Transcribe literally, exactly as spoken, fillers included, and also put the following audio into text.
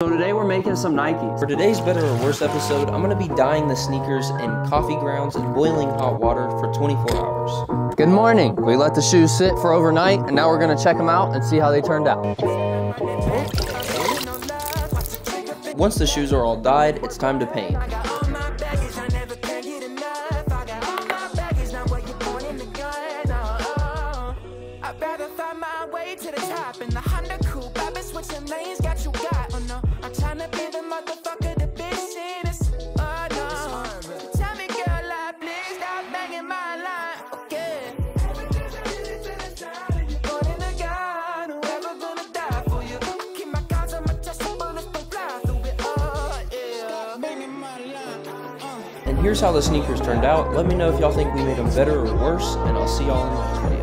So today we're making some Nikes. For today's better or worse episode, I'm going to be dyeing the sneakers in coffee grounds and boiling hot water for twenty-four hours. Good morning. We let the shoes sit for overnight and now we're going to check them out and see how they turned out. Once the shoes are all dyed, it's time to paint. And here's how the sneakers turned out. Let me know if y'all think we made them better or worse, and I'll see y'all in the next video.